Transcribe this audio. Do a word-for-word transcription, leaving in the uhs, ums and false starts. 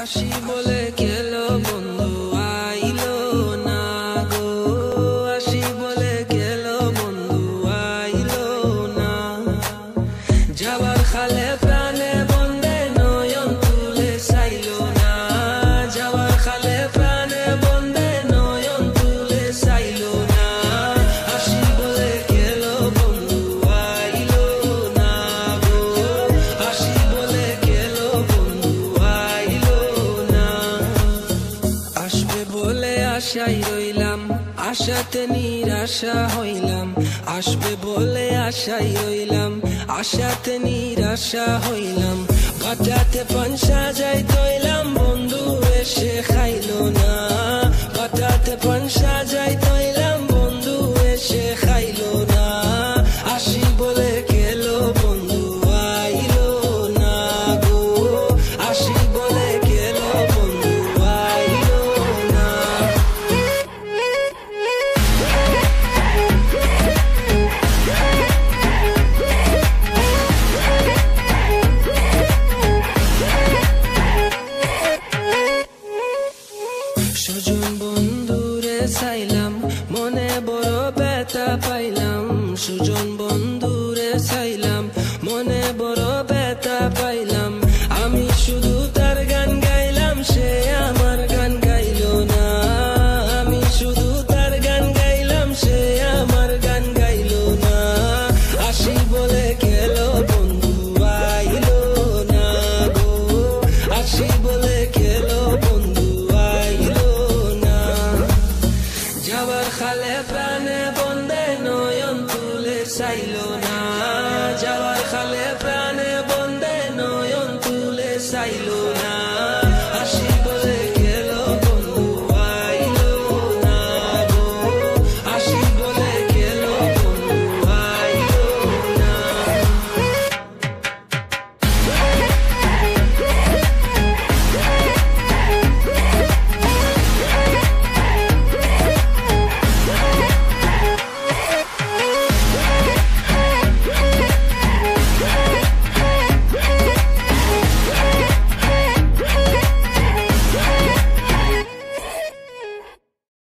আশি বলে গেলো বন্ধু আইলো না গো, আশি বলে গেলো বন্ধু আইলো না, যাবার খালে প্রাণে বন্ধে নয়ন তুলে চাইলো না, যাবার খালে প্রাণে বন্ধে নয়ন তুলে চাইলো না, আশি বলে গেলো বন্ধু আইলো না গো, আশি বলে গেলো বন্ধু আইলো না। আসবে বলে আশায় রইলাম, আশাতে নিরাশা হইলাম, আসবে বলে আশায় রইলাম, আশাতে নিরাশা হইলাম, পাতাতে পানসা যাই তৈলাম বন্ধু এসে খাইলো না, পাতাতে পানসা যাই তৈলাম বন্ধু এসে খাইলো না, আশি বলে গেলো বন্ধু আইলো না গো, আশি বলে গেলো বন্ধু আইলো না। সজন বন্ধুরে চাইলাম মনে বড় ব্যথা পাইলাম, সজন বন্ধুরে চাইলাম মনে বড় ব্যথা পাইলাম, আমি শুধু তার গান গাইলাম সে আমার গান গাইলো না, আমি শুধু তার গান গাইলাম সে আমার গান গাইলো না, আশি বলে গেলো বন্ধু আইলো না গো, আশি বলে গেলো বন্ধু খালে প্রাণে বন্ধে নয়ন তুলে চাইলো না, যাওয়ার খালে প্রাণে বন্ধে নয়ন তুলে চাইলো না।